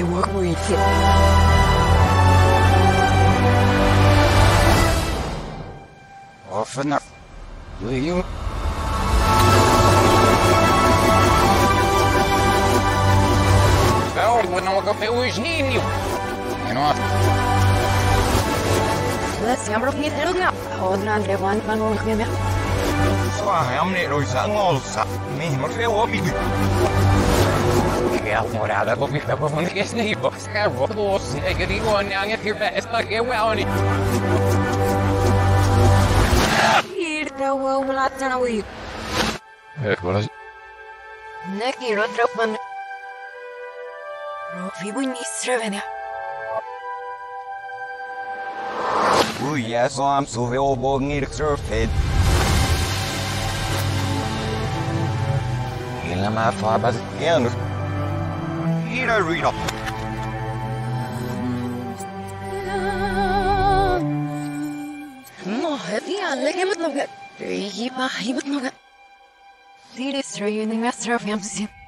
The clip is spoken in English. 陪我过一天。我分了，有用。 Rovibu ni srevenja. Ujeso am suveo bognir krfed. Ila ma fabaz genus. Ira rino. No, heti alegemat noga. Rigi pa hibat noga. Lidis rejuni mestra fiamsim.